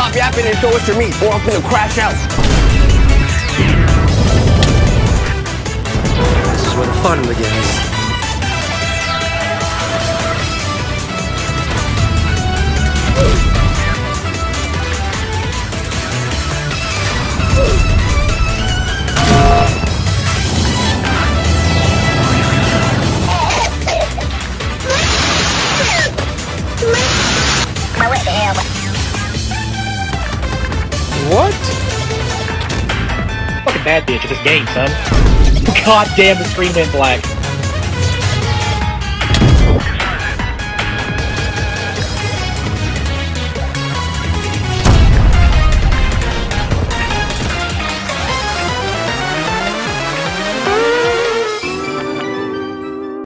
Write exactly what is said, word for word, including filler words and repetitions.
Stop yapping and show us your meat, or I'm gonna crash out. This is where the fun begins. What? Fucking bad bitch of this game, son. God damn, the screen went black.